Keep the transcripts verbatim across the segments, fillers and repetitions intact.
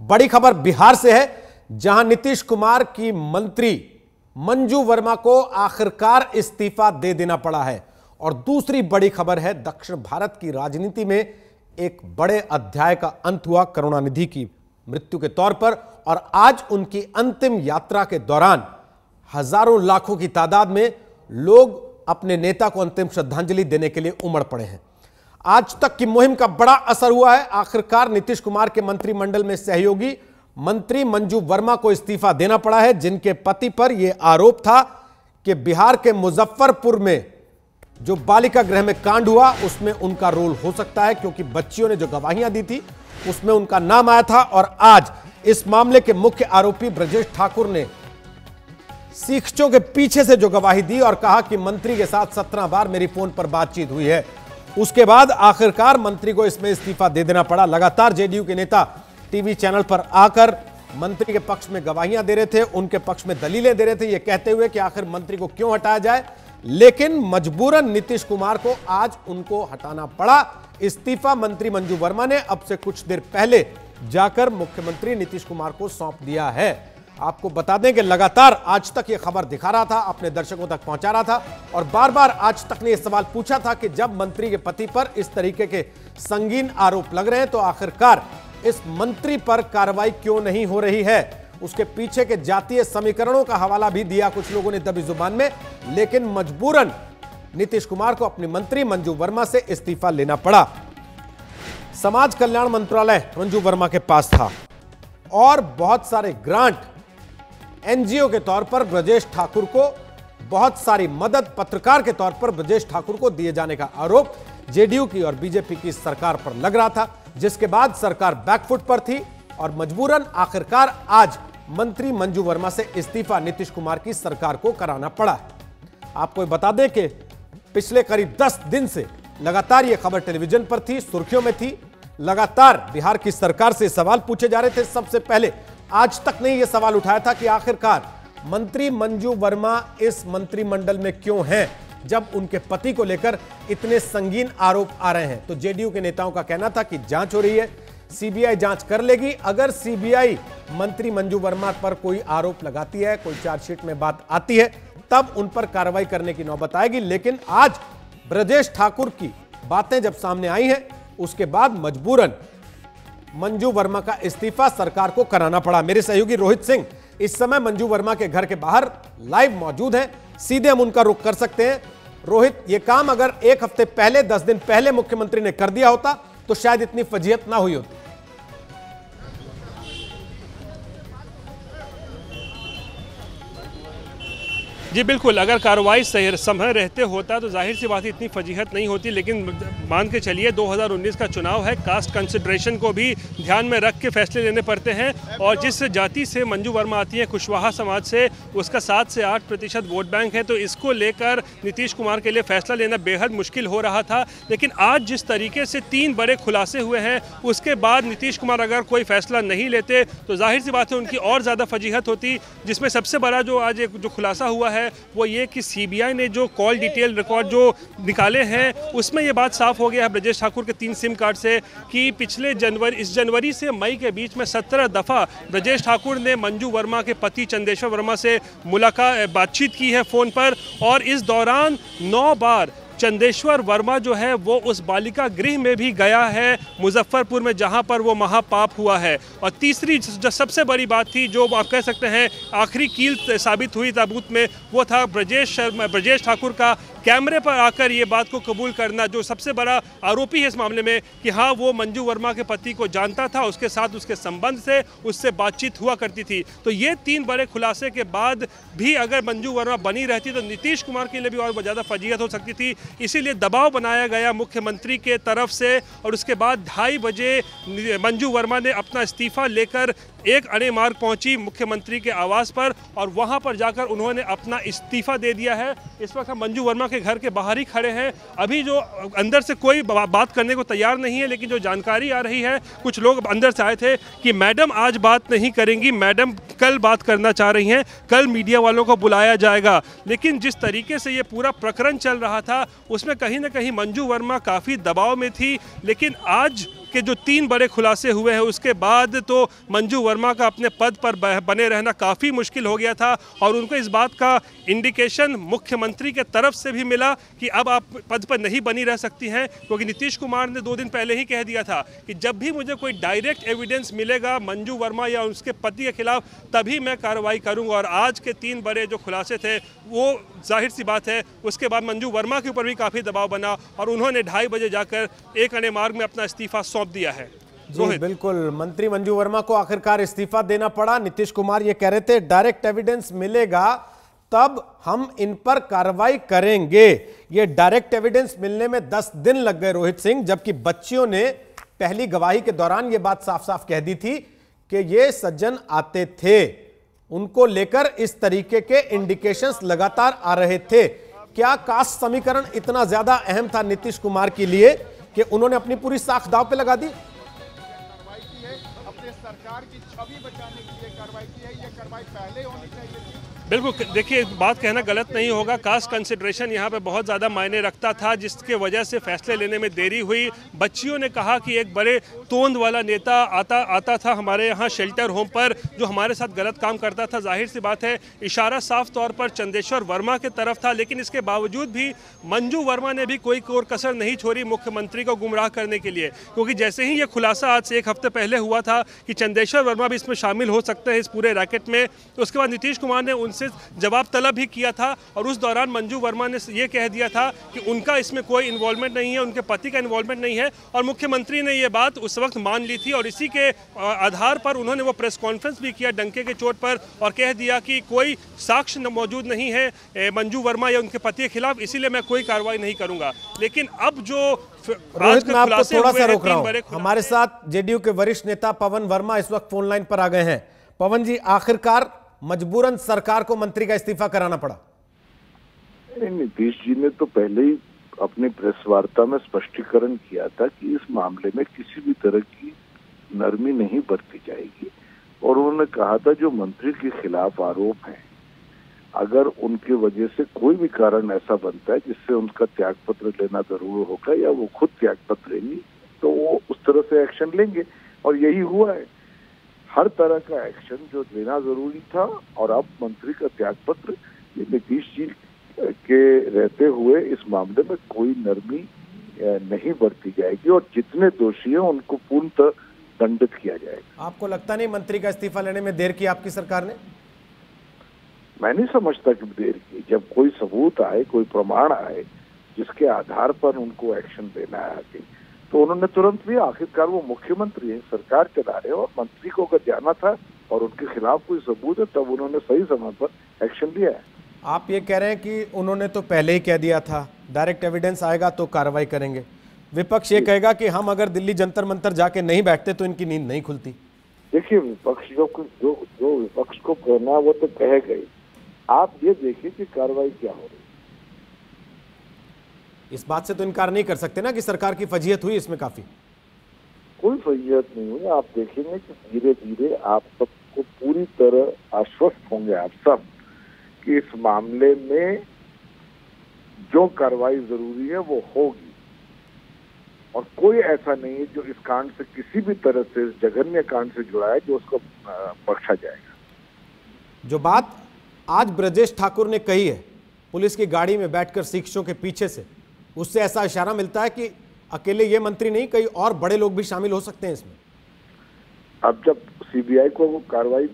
बड़ी खबर बिहार से है, जहां नीतीश कुमार की मंत्री मंजू वर्मा को आखिरकार इस्तीफा दे देना पड़ा है। और दूसरी बड़ी खबर है, दक्षिण भारत की राजनीति में एक बड़े अध्याय का अंत हुआ करुणानिधि की मृत्यु के तौर पर। और आज उनकी अंतिम यात्रा के दौरान हजारों लाखों की तादाद में लोग अपने नेता को अंतिम श्रद्धांजलि देने के लिए उमड़ पड़े हैं। आज तक की मुहिम का बड़ा असर हुआ है। आखिरकार नीतीश कुमार के मंत्रिमंडल में सहयोगी मंत्री मंजू वर्मा को इस्तीफा देना पड़ा है, जिनके पति पर यह आरोप था कि बिहार के मुजफ्फरपुर में जो बालिका गृह में कांड हुआ उसमें उनका रोल हो सकता है, क्योंकि बच्चियों ने जो गवाहियां दी थी उसमें उनका नाम आया था। और आज इस मामले के मुख्य आरोपी ब्रजेश ठाकुर ने शिक्षकों के पीछे से जो गवाही दी और कहा कि मंत्री के साथ सत्रह बार मेरी फोन पर बातचीत हुई है, उसके बाद आखिरकार मंत्री को इसमें इस्तीफा दे देना पड़ा। लगातार जेडीयू के नेता टीवी चैनल पर आकर मंत्री के पक्ष में गवाहियां दे रहे थे, उनके पक्ष में दलीलें दे रहे थे, यह कहते हुए कि आखिर मंत्री को क्यों हटाया जाए। लेकिन मजबूरन नीतीश कुमार को आज उनको हटाना पड़ा। इस्तीफा मंत्री मंजू वर्मा ने अब से कुछ देर पहले जाकर मुख्यमंत्री नीतीश कुमार को सौंप दिया है। आपको बता दें कि लगातार आज तक यह खबर दिखा रहा था, अपने दर्शकों तक पहुंचा रहा था और बार बार आज तक ने यह सवाल पूछा था कि जब मंत्री के पति पर इस तरीके के संगीन आरोप लग रहे हैं तो आखिरकार इस मंत्री पर कार्रवाई क्यों नहीं हो रही है। उसके पीछे के जातीय समीकरणों का हवाला भी दिया कुछ लोगों ने दबी जुबान में, लेकिन मजबूरन नीतीश कुमार को अपनी मंत्री मंजू वर्मा से इस्तीफा लेना पड़ा। समाज कल्याण मंत्रालय मंजू वर्मा के पास था और बहुत सारे ग्रांट एनजीओ के तौर पर ब्रजेश ठाकुर को, बहुत सारी मदद पत्रकार के तौर पर ब्रजेश ठाकुर को दिए जाने का आरोप जेडीयू की और बीजेपी की सरकार पर लग रहा था, जिसके बाद सरकार बैकफुट पर थी और मजबूरन आखिरकार आज मंत्री मंजू वर्मा से इस्तीफा नीतीश कुमार की सरकार को कराना पड़ा। आपको बता दें कि पिछले करीब दस दिन से लगातार यह खबर टेलीविजन पर थी, सुर्खियों में थी, लगातार बिहार की सरकार से सवाल पूछे जा रहे थे। सबसे पहले आज तक ने यह सवाल उठाया था कि आखिरकार मंत्री मंजू वर्मा इस मंत्रिमंडल में क्यों हैं, जब उनके पति को लेकर इतने संगीन आरोप आ रहे हैं। तो जेडीयू के नेताओं का कहना था कि जांच हो रही है, सीबीआई जांच कर लेगी, अगर सीबीआई मंत्री मंजू वर्मा पर कोई आरोप लगाती है, कोई चार्जशीट में बात आती है, तब उन पर कार्रवाई करने की नौबत आएगी। लेकिन आज ब्रजेश ठाकुर की बातें जब सामने आई हैं, उसके बाद मजबूरन मंजू वर्मा का इस्तीफा सरकार को कराना पड़ा। मेरे सहयोगी रोहित सिंह इस समय मंजू वर्मा के घर के बाहर लाइव मौजूद हैं, सीधे हम उनका रुख कर सकते हैं। रोहित, यह काम अगर एक हफ्ते पहले, दस दिन पहले मुख्यमंत्री ने कर दिया होता तो शायद इतनी फजीहत ना हुई होती। जी बिल्कुल, अगर कार्रवाई समय रहते होता तो जाहिर सी बात है इतनी फजीहत नहीं होती। लेकिन मान के चलिए दो हज़ार उन्नीस का चुनाव है, कास्ट कंसिडरेशन को भी ध्यान में रख के फैसले लेने पड़ते हैं। और जिस जाति से मंजू वर्मा आती हैं, कुशवाहा समाज से, उसका सात से आठ प्रतिशत वोट बैंक है, तो इसको लेकर नीतीश कुमार के लिए फैसला लेना बेहद मुश्किल हो रहा था। लेकिन आज जिस तरीके से तीन बड़े खुलासे हुए हैं, उसके बाद नीतीश कुमार अगर कोई फैसला नहीं लेते तो जाहिर सी बात है उनकी और ज़्यादा फजीहत होती। जिसमें सबसे बड़ा जो आज एक जो खुलासा हुआ है वो ये कि सीबीआई ने जो कॉल डिटेल रिकॉर्ड जो निकाले हैं उसमें ये बात साफ हो गया है ब्रजेश ठाकुर के तीन सिम कार्ड से कि पिछले जनवरी इस जनवरी से मई के बीच में सत्रह दफ़ा ब्रजेश ठाकुर ने मंजू वर्मा के पति चंदेश्वर वर्मा से मुलाकात बातचीत की है फ़ोन पर। और इस दौरान नौ बार चंदेश्वर वर्मा जो है वो उस बालिका गृह में भी गया है मुजफ्फरपुर में, जहां पर वो महापाप हुआ है। और तीसरी जो सबसे बड़ी बात थी, जो आप कह सकते हैं आखिरी कील साबित हुई ताबूत में, वो था ब्रजेश ब्रजेश ठाकुर का कैमरे पर आकर ये बात को कबूल करना, जो सबसे बड़ा आरोपी है इस मामले में, कि हाँ वो मंजू वर्मा के पति को जानता था, उसके साथ उसके संबंध से उससे बातचीत हुआ करती थी। तो ये तीन बड़े खुलासे के बाद भी अगर मंजू वर्मा बनी रहती तो नीतीश कुमार के लिए भी और ज़्यादा फजीहत हो सकती थी। इसीलिए दबाव बनाया गया मुख्यमंत्री के तरफ से। और उसके बाद ढाई बजे मंजू वर्मा ने अपना इस्तीफा लेकर एक अणे मार्ग पहुंची मुख्यमंत्री के आवास पर और वहां पर जाकर उन्होंने अपना इस्तीफा दे दिया है। इस वक्त हम मंजू वर्मा के घर के बाहर ही खड़े हैं। अभी जो अंदर से कोई बात करने को तैयार नहीं है, लेकिन जो जानकारी आ रही है, कुछ लोग अंदर से आए थे कि मैडम आज बात नहीं करेंगी, मैडम कल बात करना चाह रही हैं, कल मीडिया वालों को बुलाया जाएगा। लेकिन जिस तरीके से ये पूरा प्रकरण चल रहा था उसमें कहीं ना कहीं मंजू वर्मा काफ़ी दबाव में थी। लेकिन आज के जो तीन बड़े खुलासे हुए हैं उसके बाद तो मंजू वर्मा का अपने पद पर बने रहना काफ़ी मुश्किल हो गया था, और उनको इस बात का इंडिकेशन मुख्यमंत्री के तरफ से भी मिला कि अब आप पद पर नहीं बनी रह सकती हैं, क्योंकि नीतीश कुमार ने दो दिन पहले ही कह दिया था कि जब भी मुझे कोई डायरेक्ट एविडेंस मिलेगा मंजू वर्मा या उसके पति के खिलाफ तभी मैं कार्रवाई करूँगा। और आज के तीन बड़े जो खुलासे थे वो जाहिर सी बात है उसके बाद मंजू वर्मा के ऊपर भी काफ़ी दबाव बना और उन्होंने ढाई बजे जाकर एक अणे मार्ग में अपना इस्तीफा सौंप दिया है। जी बिल्कुल, मंत्री मंजू वर्मा को आखिरकार इस्तीफा देना पड़ा। नीतीश कुमार ये कह रहे थे डायरेक्ट एविडेंस मिलेगा तब हम इन पर कार्रवाई करेंगे। ये डायरेक्ट एविडेंस मिलने में दस दिन लग गए रोहित सिंह, जबकि बच्चियों ने पहली गवाही के दौरान ये बात साफ साफ कह दी थी कि ये सज्जन आते थे, उनको लेकर इस तरीके के इंडिकेशंस लगातार आ रहे थे। क्या कास्ट समीकरण इतना ज्यादा अहम था नीतीश कुमार के लिए कि उन्होंने अपनी पूरी साख दाव पे लगा दी? अपने सरकार की छवि बचाने के लिए कार्रवाई की है, ये कार्रवाई पहले होनी चाहिए। बिल्कुल, देखिए बात कहना गलत नहीं होगा, कास्ट कंसिडरेशन यहाँ पे बहुत ज़्यादा मायने रखता था, जिसके वजह से फैसले लेने में देरी हुई। बच्चियों ने कहा कि एक बड़े तोंद वाला नेता आता आता था हमारे यहाँ शेल्टर होम पर, जो हमारे साथ गलत काम करता था। जाहिर सी बात है इशारा साफ तौर पर चंदेश्वर वर्मा के तरफ था, लेकिन इसके बावजूद भी मंजू वर्मा ने भी कोई कोर कसर नहीं छोड़ी मुख्यमंत्री को गुमराह करने के लिए, क्योंकि जैसे ही ये खुलासा आज से एक हफ्ते पहले हुआ था कि चंदेश्वर वर्मा भी इसमें शामिल हो सकते हैं इस पूरे रैकेट में, उसके बाद नीतीश कुमार ने से जवाब तलब ही किया था। और उस दौरान मंजू वर्मा ने यह कह दिया था कि उनका इसमें कोई इन्वॉल्वमेंट नहीं है, उनके पति का इन्वॉल्वमेंट नहीं है, और मुख्यमंत्री ने यह बात उस वक्त मान ली थी। और इसी के आधार पर उन्होंने वो प्रेस कॉन्फ्रेंस भी किया डंके के चोट पर, और कह दिया कि कोई साक्ष्य मौजूद नहीं है मंजू वर्मा या उनके पति के खिलाफ, इसीलिए मैं कोई कार्रवाई नहीं करूंगा। लेकिन अब जो आज के खुलासे हुए हैं, तीन बड़े खुलासे, हमारे साथ जेडीयू के वरिष्ठ नेता पवन वर्मा इस वक्त फोन लाइन पर आ गए हैं। पवन जी, आखिरकार मजबूरन सरकार को मंत्री का इस्तीफा कराना पड़ा? नीतीश जी ने तो पहले ही अपनी प्रेस वार्ता में स्पष्टीकरण किया था कि इस मामले में किसी भी तरह की नरमी नहीं बरती जाएगी, और उन्होंने कहा था जो मंत्री के खिलाफ आरोप हैं अगर उनकी वजह से कोई भी कारण ऐसा बनता है जिससे उनका त्यागपत्र लेना जरूर होगा या वो खुद त्यागपत्र लेंगी तो वो उस तरह से एक्शन लेंगे, और यही हुआ है। हर तरह का एक्शन जो लेना जरूरी था, और अब मंत्री का त्यागपत्र, ये नीतीश जी के रहते हुए इस मामले में कोई नरमी नहीं बरती जाएगी और जितने दोषी हैं उनको पूर्णतः दंडित किया जाएगा। आपको लगता नहीं मंत्री का इस्तीफा लेने में देर की आपकी सरकार ने? मैं नहीं समझता कि देर की। जब कोई सबूत आए, कोई प्रमाण आए जिसके आधार पर उनको एक्शन देना है आगे, तो उन्होंने तुरंत लिया। आखिरकार वो मुख्यमंत्री हैं, सरकार चला रहे हैं, और मंत्री को अगर जाना था और उनके खिलाफ कोई सबूत है तब उन्होंने सही समय पर एक्शन लिया है। आप ये कह रहे हैं कि उन्होंने तो पहले ही कह दिया था डायरेक्ट एविडेंस आएगा तो कार्रवाई करेंगे। विपक्ष ये कहेगा कि हम अगर दिल्ली जंतर मंतर जाके नहीं बैठते तो इनकी नींद नहीं खुलती। देखिए, विपक्ष जो जो जो विपक्ष को कहना वो तो कह गए। आप ये देखिए कि कार्रवाई क्या हो रही है। इस बात से तो इनकार नहीं कर सकते ना कि सरकार की फजीहत हुई, इसमें काफी कोई फजीहत नहीं हुई। आप देखेंगे कि धीरे धीरे आप सबको पूरी तरह आश्वस्त होंगे आप सब कि इस मामले में जो कार्रवाई जरूरी है वो होगी, और कोई ऐसा नहीं है जो इस कांड से किसी भी तरह से, इस जघन्य कांड से जुड़ा है, जो उसको बख्शा जाएगा। जो बात आज ब्रजेश ठाकुर ने कही है पुलिस की गाड़ी में बैठकर शिक्षकों के पीछे से, उससे ऐसा इशारा मिलता है कि अकेले ये मंत्री नहीं कई और बड़े लोग भी शामिल हो सकते हैं इसमें। अब जब सीबीआई को वो कार्रवाई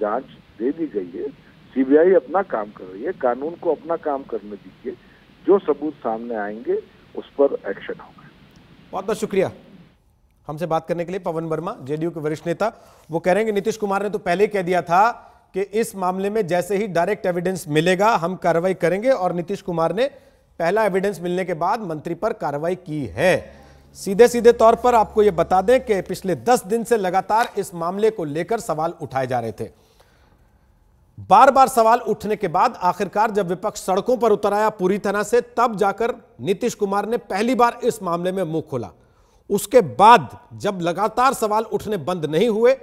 जांच दे दी गई है, सीबीआई अपना काम कर रही है, कानून को अपना काम करने दीजिए, जो सबूत सामने आएंगे उस पर एक्शन होगा। बहुत बहुत शुक्रिया हमसे बात करने के लिए पवन वर्मा, जेडीयू के वरिष्ठ नेता। वो कह रहे हैं कि नीतीश कुमार ने तो पहले कह दिया था कि इस मामले में जैसे ही डायरेक्ट एविडेंस मिलेगा हम कार्रवाई करेंगे, और नीतीश कुमार ने पहला एविडेंस मिलने के बाद मंत्री पर कार्रवाई की है। सीधे सीधे तौर पर आपको यह बता दें कि पिछले दस दिन से लगातार इस मामले को लेकर सवाल उठाए जा रहे थे। बार बार सवाल उठने के बाद आखिरकार जब विपक्ष सड़कों पर उतर आया पूरी तरह से, तब जाकर नीतीश कुमार ने पहली बार इस मामले में मुंह खोला। उसके बाद जब लगातार सवाल उठने बंद नहीं हुए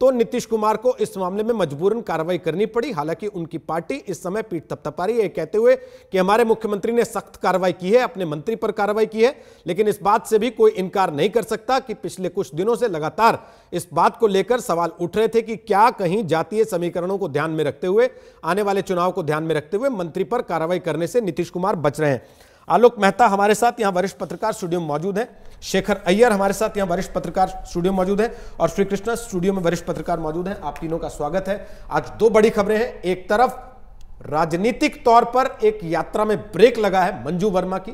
तो नीतीश कुमार को इस मामले में मजबूरन कार्रवाई करनी पड़ी। हालांकि उनकी पार्टी इस समय पीठ थपथपा रही है, कहते हुए कि हमारे मुख्यमंत्री ने सख्त कार्रवाई की है, अपने मंत्री पर कार्रवाई की है। लेकिन इस बात से भी कोई इनकार नहीं कर सकता कि पिछले कुछ दिनों से लगातार इस बात को लेकर सवाल उठ रहे थे कि क्या कहीं जातीय समीकरणों को ध्यान में रखते हुए, आने वाले चुनाव को ध्यान में रखते हुए मंत्री पर कार्रवाई करने से नीतीश कुमार बच रहे हैं। आलोक मेहता हमारे साथ यहाँ वरिष्ठ पत्रकार स्टूडियो में मौजूद हैं, शेखर अय्यर हमारे साथ यहाँ वरिष्ठ पत्रकार स्टूडियो में मौजूद हैं और श्री कृष्णा स्टूडियो में वरिष्ठ पत्रकार मौजूद हैं। आप तीनों का स्वागत है। आज दो बड़ी खबरें हैं। एक तरफ राजनीतिक तौर पर एक यात्रा में ब्रेक लगा है मंजू वर्मा की,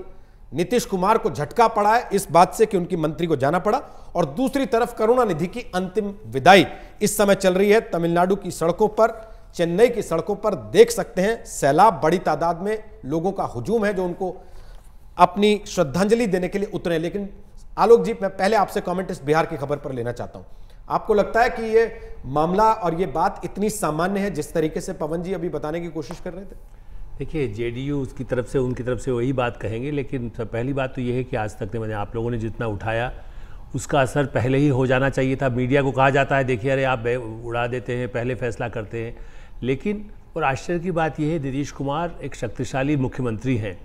नीतीश कुमार को झटका पड़ा है इस बात से कि उनकी मंत्री को जाना पड़ा, और दूसरी तरफ करुणानिधि की अंतिम विदाई इस समय चल रही है। तमिलनाडु की सड़कों पर, चेन्नई की सड़कों पर देख सकते हैं सैलाब, बड़ी तादाद में लोगों का हुजूम है जो उनको अपनी श्रद्धांजलि देने के लिए उतरे। लेकिन आलोक जी, मैं पहले आपसे कमेंट इस बिहार की खबर पर लेना चाहता हूं। आपको लगता है कि ये मामला और ये बात इतनी सामान्य है जिस तरीके से पवन जी अभी बताने की कोशिश कर रहे थे? देखिए, जेडीयू उसकी तरफ से उनकी तरफ से वही बात कहेंगे, लेकिन पहली बात तो ये है कि आज तक मैंने आप लोगों ने जितना उठाया उसका असर पहले ही हो जाना चाहिए था। मीडिया को कहा जाता है देखिए अरे आप उड़ा देते हैं, पहले फैसला करते हैं। लेकिन और आश्चर्य की बात यह है, नीतीश कुमार एक शक्तिशाली मुख्यमंत्री हैं,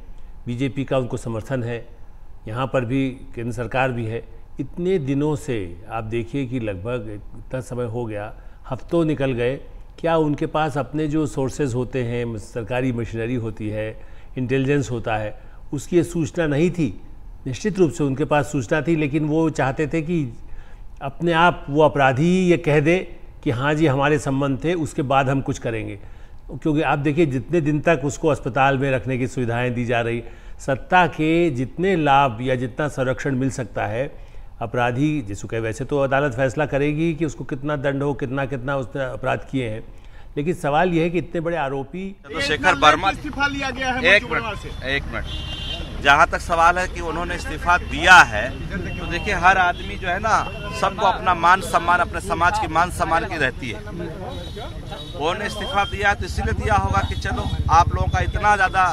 बीजेपी का उनको समर्थन है, यहाँ पर भी केंद्र सरकार भी है। इतने दिनों से आप देखिए कि लगभग इतना समय हो गया, हफ्तों निकल गए, क्या उनके पास अपने जो सोर्सेज होते हैं, सरकारी मशीनरी होती है, इंटेलिजेंस होता है, उसकी ये सूचना नहीं थी? निश्चित रूप से उनके पास सूचना थी, लेकिन वो चाहते थे कि अपने आप वो अपराधी ये कह दे कि हाँ जी हमारे संबंध थे, उसके बाद हम कुछ करेंगे। क्योंकि आप देखिए जितने दिन तक उसको अस्पताल में रखने की सुविधाएं दी जा रही, सत्ता के जितने लाभ या जितना संरक्षण मिल सकता है अपराधी जिसको कहे, वैसे तो अदालत फैसला करेगी कि उसको कितना दंड हो, कितना कितना उसने अपराध किए हैं, लेकिन सवाल यह है कि इतने बड़े आरोपी तो शेखर वर्मा इस्तीफा लिया गया है। एक मिनट एक मिनट जहाँ तक सवाल है कि उन्होंने इस्तीफा दिया है तो देखिए हर आदमी जो है ना, सबको अपना मान सम्मान, अपने समाज की मान सम्मान की रहती है। उन्होंने इस्तीफा दिया तो इसलिए दिया होगा कि चलो आप लोगों का इतना ज़्यादा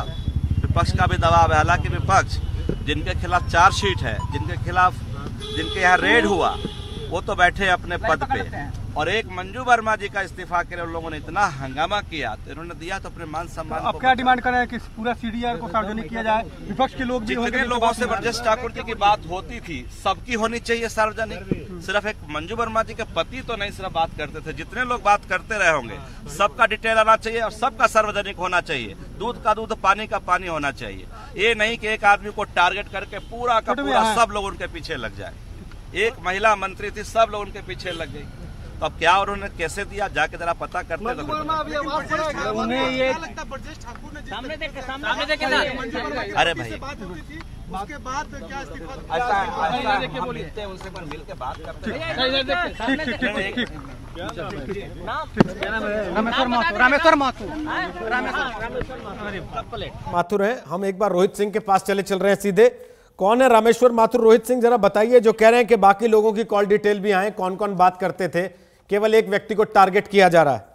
विपक्ष का भी दबाव है। हालांकि विपक्ष जिनके खिलाफ चार्जशीट है, जिनके खिलाफ जिनके यहाँ रेड हुआ, वो तो बैठे अपने पद पे, और एक मंजू वर्मा जी का इस्तीफा के लिए उन लोगों ने इतना हंगामा किया तो इन्होंने दिया तो अपने मान सम्मान। अब क्या डिमांड कर रहे हैं कि पूरा सीडीआर को सार्वजनिक किया जाए? विपक्ष के लोग जितने लोगों से ब्रजेश ठाकुर जी की बात होती थी सबकी होनी चाहिए सार्वजनिक। सिर्फ एक मंजू वर्मा जी के पति तो नहीं सिर्फ बात करते थे, जितने लोग बात करते रहे होंगे सबका डिटेल आना चाहिए और सबका सार्वजनिक होना चाहिए। दूध का दूध, पानी का पानी होना चाहिए। ये नहीं कि एक आदमी को टारगेट करके पूरा का पूरा सब लोग उनके पीछे लग जाए। एक महिला मंत्री थी, सब लोग उनके पीछे लग गई। तो अब क्या उन्होंने कैसे दिया, जाके जरा पता करते हैं। अरे भाई उसके बाद क्या इस्तीफा मिलकर बात करते हैं। रामेश्वर माथुर है। हम एक बार रोहित सिंह के पास चले चल रहे हैं सीधे। कौन है रामेश्वर माथुर? रोहित सिंह जरा बताइए, जो कह रहे हैं कि बाकी लोगों की कॉल डिटेल भी आए, कौन कौन बात करते थे, केवल एक व्यक्ति को टारगेट किया जा रहा है।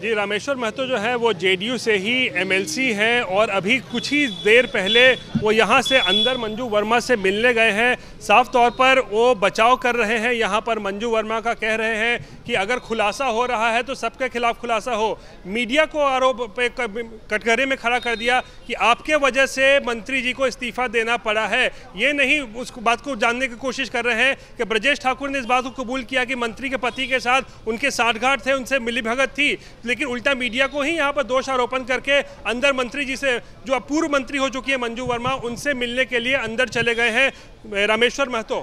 जी, रामेश्वर महतो जो है वो जेडीयू से ही एमएलसी हैं और अभी कुछ ही देर पहले वो यहाँ से अंदर मंजू वर्मा से मिलने गए हैं। साफ तौर पर वो बचाव कर रहे हैं यहाँ पर मंजू वर्मा का, कह रहे हैं कि अगर खुलासा हो रहा है तो सबके खिलाफ खुलासा हो। मीडिया को आरोप पे कटघरे में खड़ा कर दिया कि आपके वजह से मंत्री जी को इस्तीफा देना पड़ा है। ये नहीं उस बात को जानने की कोशिश कर रहे हैं कि ब्रजेश ठाकुर ने इस बात को कबूल किया कि मंत्री के पति के साथ उनके साठगांठ थे, उनसे मिलीभगत थी, लेकिन उल्टा मीडिया को ही यहाँ पर दोषारोपण करके अंदर मंत्री जी से, जो अब पूर्व मंत्री हो चुकी है मंजू वर्मा, उनसे मिलने के लिए अंदर चले गए हैं रामेश्वर महतो।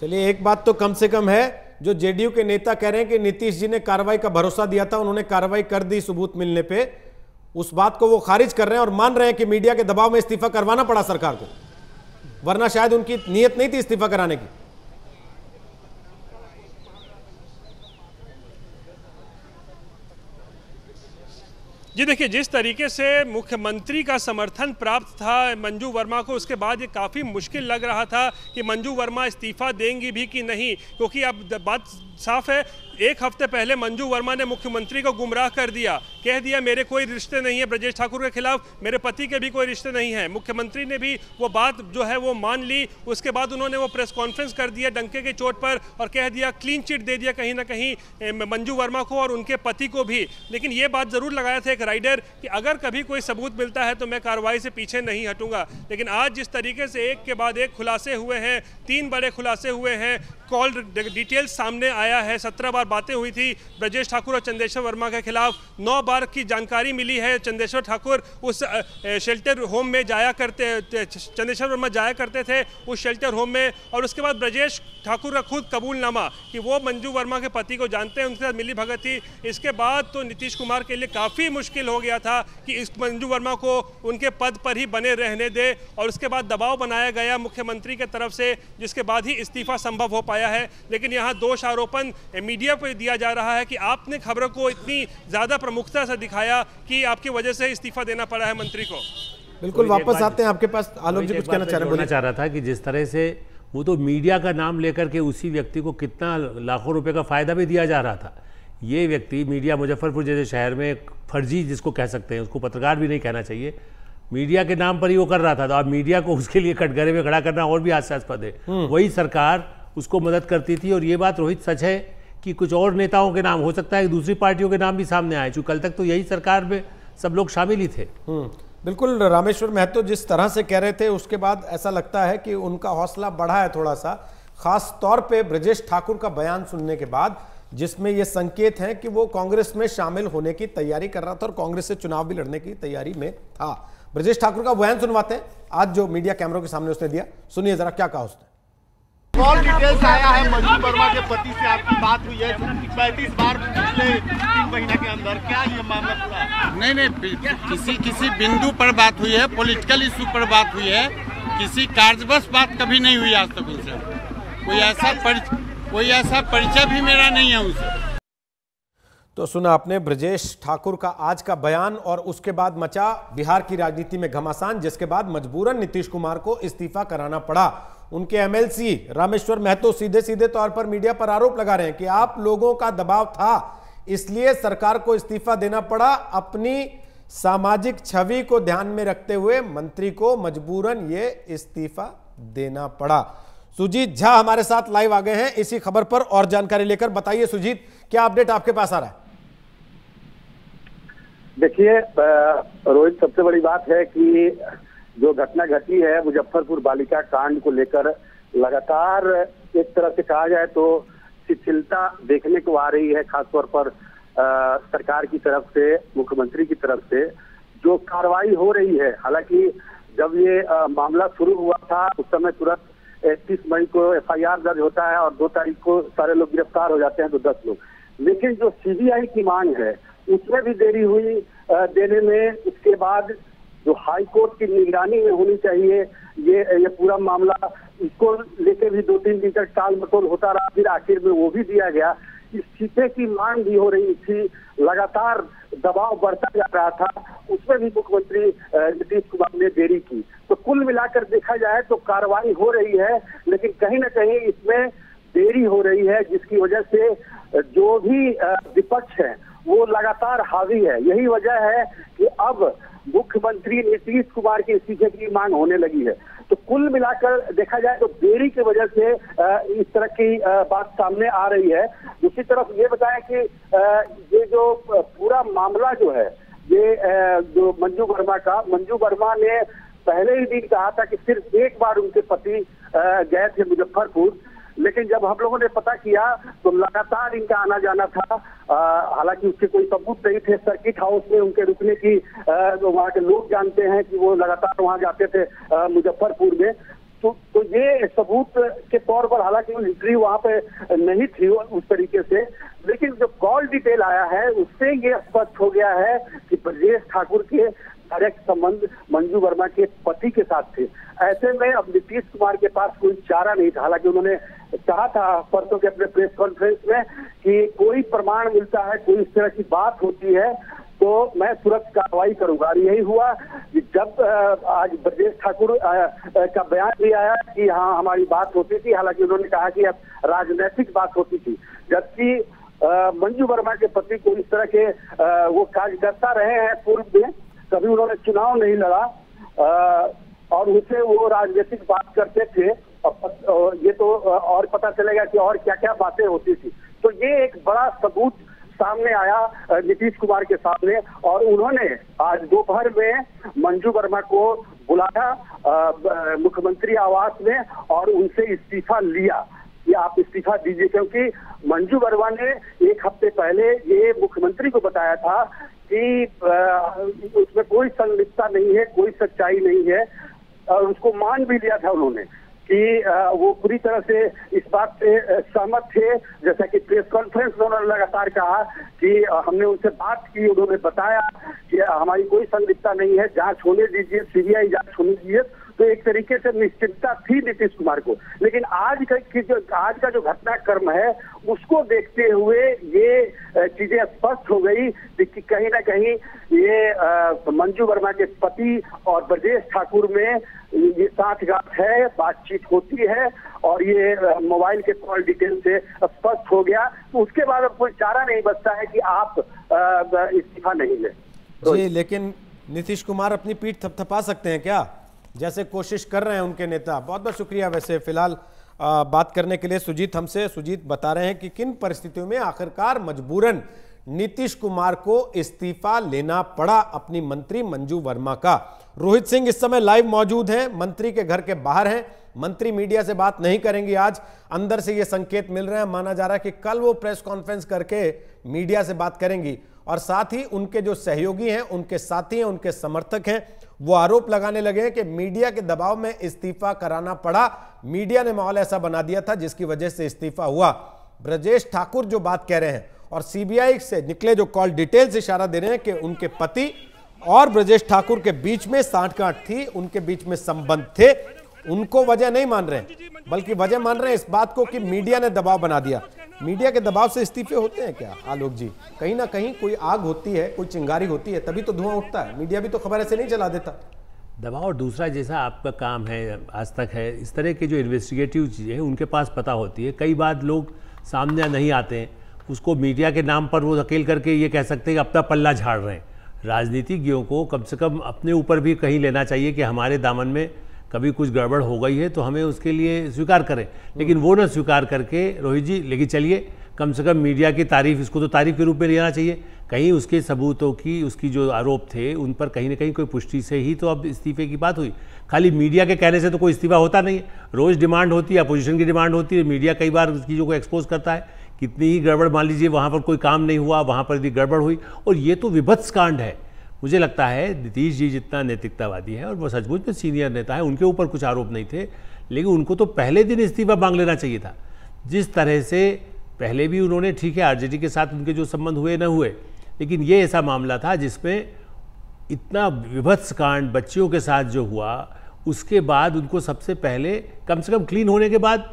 चलिए, एक बात तो कम से कम है, जो जेडीयू के नेता कह रहे हैं कि नीतीश जी ने कार्रवाई का भरोसा दिया था, उन्होंने कार्रवाई कर दी सबूत मिलने पर, उस बात को वो खारिज कर रहे हैं और मान रहे हैं कि मीडिया के दबाव में इस्तीफा करवाना पड़ा सरकार को, वरना शायद उनकी नीयत नहीं थी इस्तीफा कराने की। जी देखिए, जिस तरीके से मुख्यमंत्री का समर्थन प्राप्त था मंजू वर्मा को, उसके बाद ये काफ़ी मुश्किल लग रहा था कि मंजू वर्मा इस्तीफा देंगी भी कि नहीं, क्योंकि अब बात साफ है, एक हफ्ते पहले मंजू वर्मा ने मुख्यमंत्री को गुमराह कर दिया, कह दिया मेरे कोई रिश्ते नहीं है ब्रजेश ठाकुर के खिलाफ, मेरे पति के भी कोई रिश्ते नहीं हैं। मुख्यमंत्री ने भी वो बात जो है वो मान ली। उसके बाद उन्होंने वो प्रेस कॉन्फ्रेंस कर दिया डंके के चोट पर और कह दिया, क्लीन चिट दे दिया कहीं ना कहीं मंजू वर्मा को और उनके पति को भी। लेकिन ये बात ज़रूर लगाया था एक राइडर कि अगर कभी कोई सबूत मिलता है तो मैं कार्रवाई से पीछे नहीं हटूंगा। लेकिन आज जिस तरीके से एक के बाद एक खुलासे हुए हैं, तीन बड़े खुलासे हुए हैं, कॉल डिटेल्स सामने आया है, सत्रह बार बातें हुई थी ब्रजेश ठाकुर और चंदेश्वर वर्मा के खिलाफ, नौ बार की जानकारी मिली है। चंदेश्वर ठाकुर उस शेल्टर होम में जाया करते चंदेश्वर वर्मा जाया करते थे उस शेल्टर होम में, और उसके बाद ब्रजेश ठाकुर का खुद कबूलनामा कि वो मंजू वर्मा के पति को जानते हैं, उनके साथ मिली भगत थी। इसके बाद तो नीतीश कुमार के लिए काफ़ी मुश्किल हो गया था कि इस मंजू वर्मा को उनके पद पर ही बने रहने दे, और उसके बाद दबाव बनाया गया मुख्यमंत्री की तरफ से, जिसके बाद ही इस्तीफा संभव हो पाया है। लेकिन यहाँ दोष आरोपण मीडिया पर दिया जा रहा है कि आपने खबरों को इतनी ज़्यादा प्रमुखता से दिखाया कि आपकी वजह से इस्तीफा देना पड़ा है मंत्री को। बिल्कुल, वापस आते हैं आपके पास। आलोक जी कुछ कहना चाह रहे बोलना चाह रहा था कि जिस तरह से वो तो मीडिया का नाम लेकर के उसी व्यक्ति को कितना लाखों रुपए का फ़ायदा भी दिया जा रहा था। ये व्यक्ति मीडिया मुजफ्फरपुर जैसे शहर में फर्जी, जिसको कह सकते हैं, उसको पत्रकार भी नहीं कहना चाहिए, मीडिया के नाम पर ही वो कर रहा था। तो आप मीडिया को उसके लिए कटघरे में खड़ा करना और भी हास्यास्पद है। वही सरकार उसको मदद करती थी। और ये बात रोहित सच है कि कुछ और नेताओं के नाम, हो सकता है दूसरी पार्टियों के नाम भी सामने आए, क्योंकि कल तक तो यही सरकार में सब लोग शामिल ही थे। बिल्कुल, रामेश्वर महतो जिस तरह से कह रहे थे उसके बाद ऐसा लगता है कि उनका हौसला बढ़ा है थोड़ा सा, खास तौर पे ब्रजेश ठाकुर का बयान सुनने के बाद, जिसमें ये संकेत हैं कि वो कांग्रेस में शामिल होने की तैयारी कर रहा था और कांग्रेस से चुनाव भी लड़ने की तैयारी में था। ब्रजेश ठाकुर का बयान सुनवाते हैं आज जो मीडिया कैमरों के सामने उसने दिया, सुनिए जरा क्या कहा उसने। कॉल डिटेल्स आया है, मंजू वर्मा के पति से आपकी बात हुई है पैंतीस बार पिछले तीन महीने के अंदर, क्या ये मामला पूरा? नहीं नहीं, किसी किसी बिंदु पर बात हुई है, पॉलिटिकल इशू पर बात हुई है, किसी कार्यवश बात कभी नहीं हुई आज तक उनसे। कोई ऐसा कोई ऐसा परिचय भी मेरा नहीं है उनसे। तो सुना आपने ब्रजेश ठाकुर का आज का बयान, और उसके बाद मचा बिहार की राजनीति में घमासान, जिसके बाद मजबूरन नीतीश कुमार को इस्तीफा कराना पड़ा। उनके एमएलसी रामेश्वर महतो सीधे सीधे तौर पर मीडिया पर आरोप लगा रहे हैं कि आप लोगों का दबाव था, इसलिए सरकार को इस्तीफा देना पड़ा। अपनी सामाजिक छवि को ध्यान में रखते हुए मंत्री को मजबूरन ये इस्तीफा देना पड़ा। सुजीत झा हमारे साथ लाइव आ गए हैं इसी खबर पर और जानकारी लेकर। बताइए सुजीत, क्या अपडेट आपके पास आ रहा है? देखिए रोहित, सबसे बड़ी बात है कि जो घटना घटी है मुजफ्फरपुर बालिका कांड को लेकर लगातार एक तरह से कहा जाए तो शिथिलता देखने को आ रही है, खासतौर पर आ, सरकार की तरफ से, मुख्यमंत्री की तरफ से जो कार्रवाई हो रही है। हालांकि जब ये आ, मामला शुरू हुआ था उस समय तुरंत इकतीस मई को एफ आई आर दर्ज होता है और दो तारीख को सारे लोग गिरफ्तार हो जाते हैं, तो दस लोग। लेकिन जो सी बी आई की मांग है उसमें भी देरी हुई आ, देने में। उसके बाद जो हाई कोर्ट की निगरानी में होनी चाहिए ये ये पूरा मामला, इसको लेके भी दो तीन दिन तक टाल मटोल होता रहा, फिर आखिर में वो भी दिया गया। इस सीटे की मांग भी हो रही थी, लगातार दबाव बढ़ता जा रहा था, उसमें भी मुख्यमंत्री नीतीश कुमार ने देरी की। तो कुल मिलाकर देखा जाए तो कार्रवाई हो रही है, लेकिन कहीं ना कहीं इसमें देरी हो रही है, जिसकी वजह से जो भी विपक्ष है वो लगातार हावी है। यही वजह है कि अब मुख्यमंत्री नीतीश कुमार के इस्तीफे की मांग होने लगी है। तो कुल मिलाकर देखा जाए तो देरी की वजह से इस तरह की बात सामने आ रही है। दूसरी तरफ ये बताया कि ये जो पूरा मामला जो है, ये जो मंजू वर्मा का, मंजू वर्मा ने पहले ही दिन कहा था कि सिर्फ एक बार उनके पति गए थे मुजफ्फरपुर, लेकिन जब हम लोगों ने पता किया तो लगातार इनका आना जाना था। हालांकि उसके कोई सबूत नहीं थे, सर्किट हाउस में उनके रुकने की जो वहाँ के लोग जानते हैं कि वो लगातार वहाँ जाते थे मुजफ्फरपुर में, तो तो ये सबूत के तौर पर, हालांकि वो हिस्ट्री वहाँ पे नहीं थी उस तरीके से, लेकिन जो कॉल डिटेल आया है उससे ये स्पष्ट हो गया है कि ब्रजेश ठाकुर के डायरेक्ट संबंध मंजू वर्मा के पति के साथ थे। ऐसे में अब नीतीश कुमार के पास कोई चारा नहीं था। हालांकि उन्होंने कहा था परसों के अपने प्रेस कॉन्फ्रेंस में कि कोई प्रमाण मिलता है, कोई इस तरह की बात होती है तो मैं तुरंत कार्रवाई करूंगा। और यही हुआ जब आज ब्रजेश ठाकुर का बयान भी आया कि हाँ हमारी बात होती थी, हालांकि उन्होंने कहा कि अब राजनीतिक बात होती थी, जबकि मंजू वर्मा के पति को इस तरह के आ, वो कार्यकर्ता रहे हैं पूर्व में, कभी उन्होंने चुनाव नहीं लड़ा आ, और उसे वो राजनीतिक बात करते थे। और ये तो और पता चलेगा कि और क्या क्या बातें होती थी। तो ये एक बड़ा सबूत सामने आया नीतीश कुमार के सामने, और उन्होंने आज दोपहर में मंजू वर्मा को बुलाया मुख्यमंत्री आवास में और उनसे इस्तीफा लिया कि आप इस्तीफा दीजिए, क्योंकि मंजू वर्मा ने एक हफ्ते पहले ये मुख्यमंत्री को बताया था कि उसमें कोई संलिप्तता नहीं है, कोई सच्चाई नहीं है, और उसको मान भी लिया था उन्होंने कि वो पूरी तरह से इस बात से सहमत थे। जैसा कि प्रेस कॉन्फ्रेंस में उन्होंने लगातार कहा कि हमने उनसे बात की, उन्होंने बताया कि हमारी कोई संदिग्धता नहीं है, जांच होने दीजिए, सीबीआई जांच होने दीजिए। तो एक तरीके से निश्चिंतता थी नीतीश कुमार को। लेकिन आज का जो आज का जो घटनाक्रम है उसको देखते हुए ये चीजें स्पष्ट हो गई कि कहीं ना कहीं ये मंजू वर्मा के पति और ब्रजेश ठाकुर में ये साठगांठ है, बातचीत होती है, और ये मोबाइल के कॉल डिटेल से स्पष्ट हो गया। तो उसके बाद अब कोई चारा नहीं बचता है कि आप इस्तीफा नहीं लें। तो जी, लेकिन नीतीश कुमार अपनी पीठ थपथपा सकते हैं क्या, जैसे कोशिश कर रहे हैं उनके नेता? बहुत बहुत शुक्रिया वैसे फिलहाल बात करने के लिए सुजीत हमसे। सुजीत बता रहे हैं कि किन परिस्थितियों में आखिरकार मजबूरन नीतीश कुमार को इस्तीफा लेना पड़ा अपनी मंत्री मंजू वर्मा का। रोहित सिंह इस समय लाइव मौजूद हैं, मंत्री के घर के बाहर हैं। मंत्री मीडिया से बात नहीं करेंगी आज, अंदर से ये संकेत मिल रहे हैं। माना जा रहा है कि कल वो प्रेस कॉन्फ्रेंस करके मीडिया से बात करेंगी, और साथ ही उनके जो सहयोगी हैं, उनके साथी हैं, उनके समर्थक हैं, वो आरोप लगाने लगे हैं कि मीडिया के दबाव में इस्तीफा कराना पड़ा, मीडिया ने माहौल ऐसा बना दिया था जिसकी वजह से इस्तीफा हुआ। ब्रजेश ठाकुर जो बात कह रहे हैं और सीबीआई से निकले जो कॉल डिटेल्स इशारा दे रहे हैं कि उनके पति और ब्रजेश ठाकुर के बीच में साठगांठ थी, उनके बीच में संबंध थे, उनको वजह नहीं मान रहे, बल्कि वजह मान रहे हैं इस बात को कि मीडिया ने दबाव बना दिया। मीडिया के दबाव से इस्तीफे होते हैं क्या आलोक जी? कहीं ना कहीं कोई आग होती है, कोई चिंगारी होती है, तभी तो धुआं उठता है। मीडिया भी तो खबर ऐसे नहीं चला देता। दबाव और दूसरा जैसा आपका काम है, आज तक है, इस तरह के जो इन्वेस्टिगेटिव चीज़ें हैं उनके पास पता होती है। कई बार लोग सामने नहीं आते हैं, उसको मीडिया के नाम पर वो धकेल करके ये कह सकते हैं कि अपना पल्ला झाड़ रहे हैं। राजनीतिज्ञों को कम से कम अपने ऊपर भी कहीं लेना चाहिए कि हमारे दामन में कभी कुछ गड़बड़ हो गई है तो हमें उसके लिए स्वीकार करें, लेकिन वो ना स्वीकार करके रोहित जी, लेकिन चलिए कम से कम मीडिया की तारीफ, इसको तो तारीफ के रूप में लेना चाहिए। कहीं उसके सबूतों की, उसकी जो आरोप थे उन पर कहीं ना कहीं कोई पुष्टि से ही तो अब इस्तीफे की बात हुई। खाली मीडिया के कहने से तो कोई इस्तीफा होता नहीं है। रोज़ डिमांड होती है, अपोजिशन की डिमांड होती है, मीडिया कई बार उस चीज़ों को एक्सपोज करता है। कितनी ही गड़बड़, मान लीजिए वहाँ पर कोई काम नहीं हुआ, वहाँ पर भी गड़बड़ हुई, और ये तो विभत्स कांड है। मुझे लगता है नीतीश जी जितना नैतिकतावादी है और वो सचमुच में सीनियर नेता है, उनके ऊपर कुछ आरोप नहीं थे, लेकिन उनको तो पहले दिन इस्तीफा मांग लेना चाहिए था। जिस तरह से पहले भी उन्होंने, ठीक है आरजेडी के साथ उनके जो संबंध हुए ना हुए, लेकिन ये ऐसा मामला था जिसमें इतना विभत्स कांड बच्चियों के साथ जो हुआ, उसके बाद उनको सबसे पहले कम से कम क्लीन होने के बाद,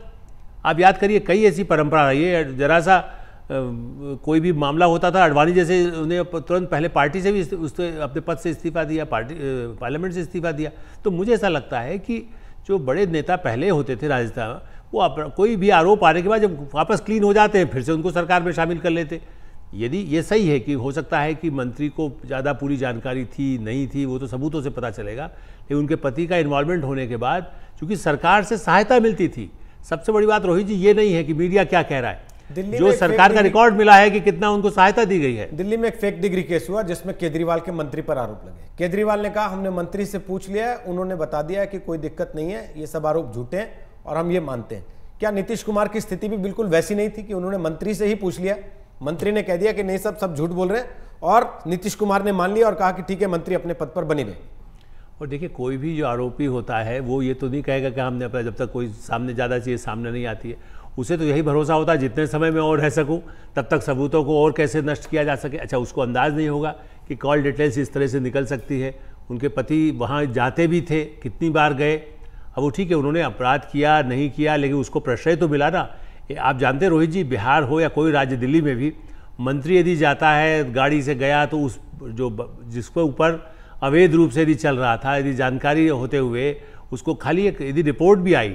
आप याद करिए कई ऐसी परंपरा रही है, जरा सा कोई भी मामला होता था, अडवाणी जैसे उन्हें तुरंत पहले पार्टी से भी उससे, अपने पद से इस्तीफा दिया, पार्टी पार्लियामेंट से इस्तीफा दिया। तो मुझे ऐसा लगता है कि जो बड़े नेता पहले होते थे राजस्थान में, वो कोई भी आरोप आने के बाद जब वापस क्लीन हो जाते हैं, फिर से उनको सरकार में शामिल कर लेते। यदि ये सही है कि हो सकता है कि मंत्री को ज़्यादा पूरी जानकारी थी नहीं थी, वो तो सबूतों से पता चलेगा, लेकिन उनके पति का इन्वॉल्वमेंट होने के बाद चूँकि सरकार से सहायता मिलती थी। सबसे बड़ी बात रोहित जी ये नहीं है कि मीडिया क्या कह रहा है, जो सरकार का रिकॉर्ड मिला है कि कितना उनको सहायता दी गई है। दिल्ली में एक फेक डिग्री केस हुआ जिसमें केजरीवाल के मंत्री पर आरोप लगे। केजरीवाल ने कहा हमने मंत्री से पूछ लिया है, उन्होंने बता दिया है कि कोई दिक्कत नहीं है, ये सब आरोप झूठे हैं और हम ये मानते हैं। क्या नीतीश कुमार की स्थिति भी बिल्कुल वैसी नहीं थी कि उन्होंने मंत्री से ही पूछ लिया, मंत्री ने कह दिया कि नहीं सब सब झूठ बोल रहे हैं, और नीतीश कुमार ने मान लिया और कहा कि ठीक है मंत्री अपने पद पर बने रहे? और देखिए कोई भी जो आरोपी होता है वो ये तो नहीं कहेगा कि हमने अपना, जब तक कोई सामने ज़्यादा चीज़ सामने नहीं आती है, उसे तो यही भरोसा होता है जितने समय में और रह सकूं, तब तक सबूतों को और कैसे नष्ट किया जा सके। अच्छा, उसको अंदाज़ नहीं होगा कि कॉल डिटेल्स इस तरह से निकल सकती है। उनके पति वहाँ जाते भी थे, कितनी बार गए। अब वो ठीक है उन्होंने अपराध किया नहीं किया, लेकिन उसको प्रश्रय तो मिला ना। आप जानते हैं रोहित जी, बिहार हो या कोई राज्य, दिल्ली में भी मंत्री यदि जाता है गाड़ी से गया तो उस जो जिसको ऊपर अवैध रूप से यदि चल रहा था, यदि जानकारी होते हुए उसको खाली एक यदि रिपोर्ट भी आई,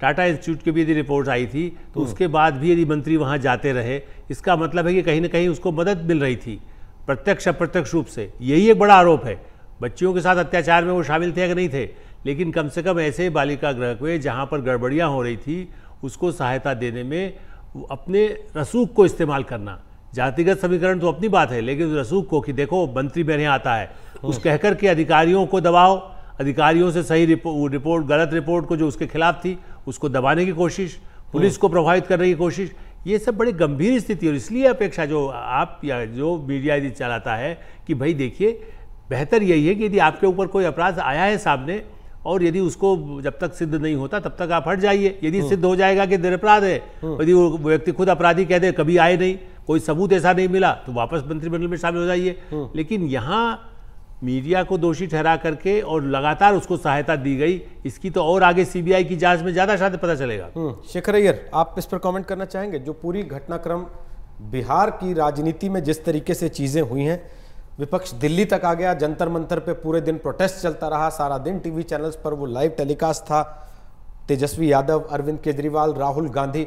टाटा इंस्टीट्यूट की भी यदि रिपोर्ट आई थी, तो उसके बाद भी यदि मंत्री वहाँ जाते रहे, इसका मतलब है कि कहीं ना कहीं उसको मदद मिल रही थी प्रत्यक्ष अप्रत्यक्ष रूप से। यही एक बड़ा आरोप है। बच्चियों के साथ अत्याचार में वो शामिल थे या कि नहीं थे, लेकिन कम से कम ऐसे बालिका गृह में जहाँ पर गड़बड़ियाँ हो रही थी उसको सहायता देने में अपने रसूख को इस्तेमाल करना, जातिगत समीकरण तो अपनी बात है, लेकिन उस रसूख को कि देखो मंत्री मेरे यहाँ आता है, उस कहकर के अधिकारियों को दबाओ, अधिकारियों से सही रिपोर्ट रिपोर्ट गलत रिपोर्ट को जो उसके खिलाफ थी उसको दबाने की कोशिश, पुलिस को प्रभावित करने की कोशिश, ये सब बड़ी गंभीर स्थिति। और इसलिए अपेक्षा जो आप या जो मीडिया यदि चलाता है कि भाई देखिए बेहतर यही है कि यदि आपके ऊपर कोई अपराध आया है सामने और यदि उसको जब तक सिद्ध नहीं होता तब तक आप हट जाइए, यदि सिद्ध हो जाएगा कि निरपराध है, यदि वो व्यक्ति खुद अपराधी कह दे कभी आए नहीं, कोई सबूत ऐसा नहीं मिला, तो वापस मंत्रिमंडल में शामिल हो जाइए। लेकिन यहाँ मीडिया को दोषी ठहरा करके और लगातार उसको सहायता दी गई, इसकी तो और आगे सीबीआई की जांच में ज्यादा शायद पता चलेगा। शेखर अय्यर, आप इस पर कमेंट करना चाहेंगे? जो पूरी घटनाक्रम बिहार की राजनीति में जिस तरीके से चीजें हुई हैं, विपक्ष दिल्ली तक आ गया, जंतर मंतर पे पूरे दिन प्रोटेस्ट चलता रहा, सारा दिन टीवी चैनल्स पर वो लाइव टेलीकास्ट था, तेजस्वी यादव, अरविंद केजरीवाल, राहुल गांधी।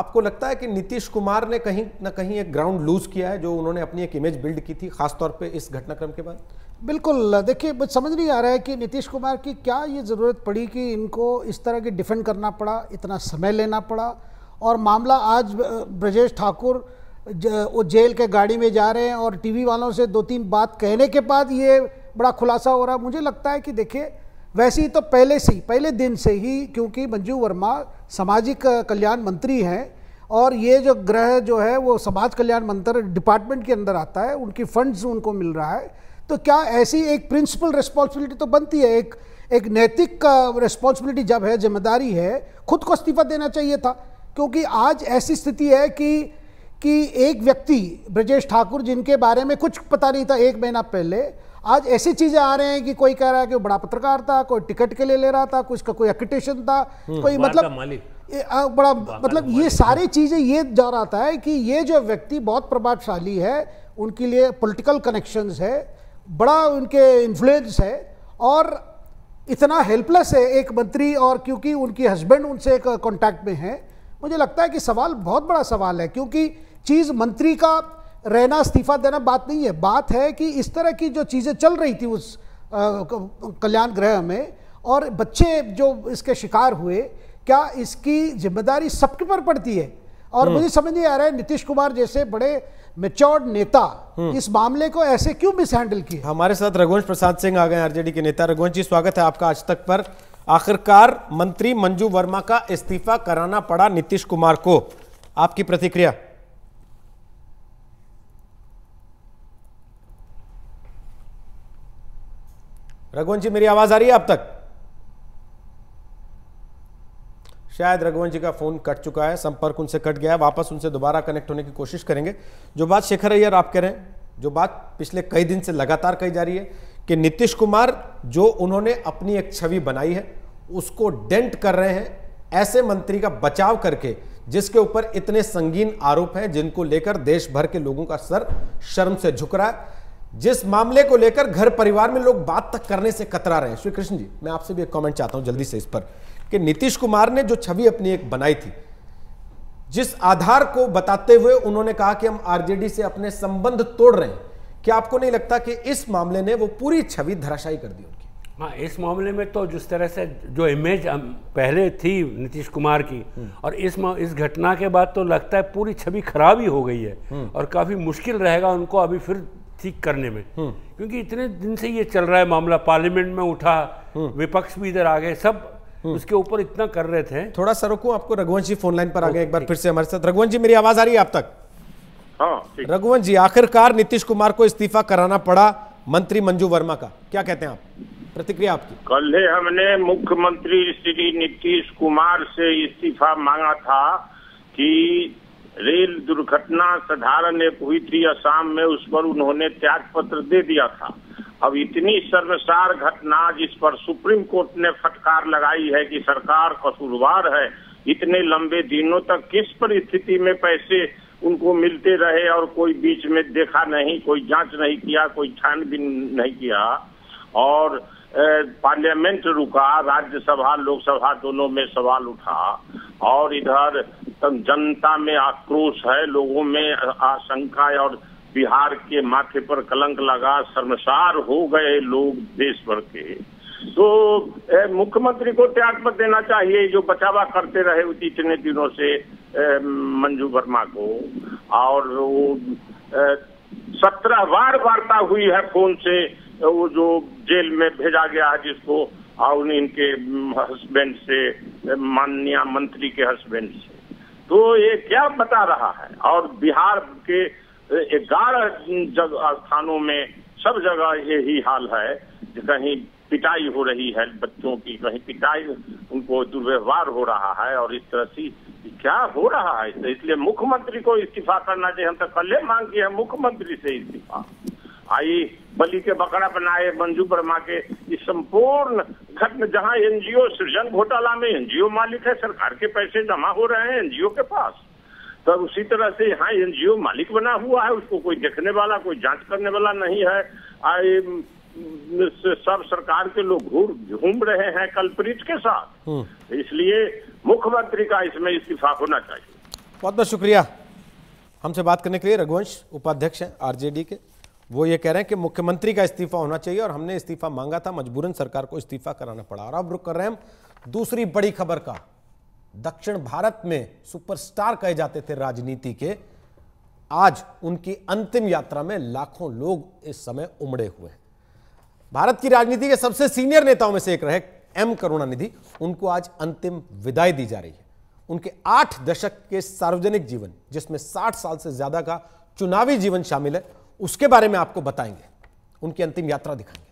आपको लगता है कि नीतीश कुमार ने कहीं ना कहीं एक ग्राउंड लूज किया है जो उन्होंने अपनी एक इमेज बिल्ड की थी, खासतौर पे इस घटनाक्रम के बाद? बिल्कुल, देखिए मुझे समझ नहीं आ रहा है कि नीतीश कुमार की क्या ये ज़रूरत पड़ी कि इनको इस तरह की डिफेंड करना पड़ा, इतना समय लेना पड़ा। और मामला आज ब्रजेश ठाकुर वो जेल के गाड़ी में जा रहे हैं और टीवी वालों से दो तीन बात कहने के बाद ये बड़ा खुलासा हो रहा है। मुझे लगता है कि देखिए वैसे ही तो पहले से ही पहले दिन से ही, क्योंकि मंजू वर्मा सामाजिक कल्याण मंत्री हैं और ये जो गृह जो है वो समाज कल्याण मंत्री डिपार्टमेंट के अंदर आता है, उनकी फंड्स उनको मिल रहा है, तो क्या ऐसी एक प्रिंसिपल रिस्पॉन्सिबिलिटी तो बनती है, एक एक नैतिक रिस्पॉन्सिबिलिटी जब है, जिम्मेदारी है, खुद को इस्तीफा देना चाहिए था। क्योंकि आज ऐसी स्थिति है कि कि एक व्यक्ति ब्रजेश ठाकुर जिनके बारे में कुछ पता नहीं था एक महीना पहले, आज ऐसी चीज़ें आ रहे हैं कि कोई कह रहा है कि वो बड़ा पत्रकार था, कोई टिकट के लिए ले रहा था, कुछ का कोई एक्टिशन था, कोई मतलब आ, बड़ा मतलब ये सारी चीज़ें ये जा रहा है कि ये जो व्यक्ति बहुत प्रभावशाली है, उनके लिए पॉलिटिकल कनेक्शंस है, बड़ा उनके इन्फ्लुएंस है और इतना हेल्पलेस है एक मंत्री, और क्योंकि उनकी हस्बैंड उनसे एक कॉन्टैक्ट में है। मुझे लगता है कि सवाल बहुत बड़ा सवाल है, क्योंकि चीज़ मंत्री का रहना इस्तीफा देना बात नहीं है, बात है कि इस तरह की जो चीज़ें चल रही थी उस कल्याण गृह में और बच्चे जो इसके शिकार हुए, क्या इसकी जिम्मेदारी सबके पर पड़ती है? और मुझे समझ नहीं आ रहा है नीतीश कुमार जैसे बड़े मैच्योर्ड नेता इस मामले को ऐसे क्यों मिसहैंडल किया। हमारे साथ रघुवंश प्रसाद सिंह आ गए, आरजेडी के नेता। रघुवंश जी, स्वागत है आपका आज तक पर। आखिरकार मंत्री मंजू वर्मा का इस्तीफा कराना पड़ा नीतीश कुमार को, आपकी प्रतिक्रिया? रघुवंश जी, मेरी आवाज आ रही है आप तक? शायद रघुवंश जी का फोन कट चुका है, संपर्क उनसे कट गया है, वापस उनसे दोबारा कनेक्ट होने की कोशिश करेंगे। जो बात शेखर अय्यर आप कह रहे हैं, जो बात पिछले कई दिन से लगातार कही जा रही है कि नीतीश कुमार जो उन्होंने अपनी एक छवि बनाई है उसको डेंट कर रहे हैं, ऐसे मंत्री का बचाव करके जिसके ऊपर इतने संगीन आरोप हैं जिनको लेकर देश भर के लोगों का सर शर्म से झुक रहा है, जिस मामले को लेकर घर परिवार में लोग बात तक करने से कतरा रहे हैं। श्री कृष्ण जी, मैं आपसे भी एक कमेंट चाहता हूं जल्दी से इस पर कि नीतीश कुमार ने जो छवि अपनी एक बनाई थी, जिस आधार को बताते हुए उन्होंने कहा कि हम आरजेडी से अपने संबंध तोड़ रहे हैं, क्या आपको नहीं लगता कि इस मामले ने वो पूरी छवि धराशायी कर दी उनकी? हाँ, इस मामले में तो जिस तरह से जो इमेज पहले थी नीतीश कुमार की और इस इस घटना के बाद तो लगता है पूरी छवि खराब ही हो गई है और काफ़ी मुश्किल रहेगा उनको अभी फिर ठीक करने में, क्योंकि इतने दिन से ये चल रहा है मामला, पार्लियामेंट में उठा, विपक्ष भी इधर आ गए, सब उसके ऊपर इतना कर रहे थे। थोड़ा सा रुको, आपको रघुवंश जी फोन लाइन पर आ गए एक बार फिर से हमारे साथ। रघुवंश जी, मेरी आवाज आ रही है आप तक? हाँ, रघुवंश जी, आखिरकार नीतीश कुमार को इस्तीफा कराना पड़ा मंत्री मंजू वर्मा का, क्या कहते हैं आप, प्रतिक्रिया आपकी? कल ही हमने मुख्यमंत्री श्री नीतीश कुमार से इस्तीफा मांगा था कि रेल दुर्घटना साधारण एक हुई थी असम में, उस पर उन्होंने त्याग पत्र दे दिया था। अब इतनी शर्मसार घटना जिस पर सुप्रीम कोर्ट ने फटकार लगाई है कि सरकार कसूरवार है, इतने लंबे दिनों तक किस परिस्थिति में पैसे उनको मिलते रहे और कोई बीच में देखा नहीं, कोई जांच नहीं किया, कोई छानबीन नहीं किया और पार्लियामेंट रुका, राज्यसभा लोकसभा दोनों में सवाल उठा और इधर जनता में आक्रोश है, लोगों में आशंका है और बिहार के माथे पर कलंक लगा, शर्मसार हो गए लोग देश भर के। तो मुख्यमंत्री को त्यागपत्र देना चाहिए जो बचावा करते रहे इतने दिनों से मंजू वर्मा को। और वो सत्रह बार वार्ता हुई है फोन से, वो जो जेल में भेजा गया है जिसको, और इनके हस्बैंड से, माननीय मंत्री के हस्बैंड से। तो ये क्या बता रहा है। और बिहार के ग्यारह स्थानों में सब जगह यही हाल है, कहीं पिटाई हो रही है बच्चों की, कहीं पिटाई, उनको दुर्व्यवहार हो रहा है और इस तरह से क्या हो रहा है। इसलिए मुख्यमंत्री को इस्तीफा करना चाहिए। हम तो पहले मांग की है मुख्यमंत्री से इस्तीफा। आई बलि के बकरा बनाए मंजू वर्मा के इस संपूर्ण घटना, जहां एनजीओ सृजन घोटाला में एनजीओ मालिक है, सरकार के पैसे जमा हो रहे हैं एनजीओ के पास, तो उसी तरह से यहाँ एनजीओ मालिक बना हुआ है, उसको कोई देखने वाला, कोई जांच करने वाला नहीं है। आई सब सरकार के लोग घूम रहे हैं कल्परित के साथ। इसलिए मुख्यमंत्री का इसमें इस्तीफा होना चाहिए। बहुत बहुत शुक्रिया हमसे बात करने के लिए। रघुवंश उपाध्यक्ष हैं आरजेडी के, वो ये कह रहे हैं कि मुख्यमंत्री का इस्तीफा होना चाहिए और हमने इस्तीफा मांगा था, मजबूरन सरकार को इस्तीफा कराना पड़ा। और अब रुक कर रहे हैं हम दूसरी बड़ी खबर का। दक्षिण भारत में सुपरस्टार कहे जाते थे राजनीति के, आज उनकी अंतिम यात्रा में लाखों लोग इस समय उमड़े हुए हैं। भारत की राजनीति के सबसे सीनियर नेताओं में से एक रहे एम करुणानिधि, उनको आज अंतिम विदाई दी जा रही है। उनके आठ दशक के सार्वजनिक जीवन, जिसमें साठ साल से ज्यादा का चुनावी जीवन शामिल है, उसके बारे में आपको बताएंगे, उनकी अंतिम यात्रा दिखाएंगे।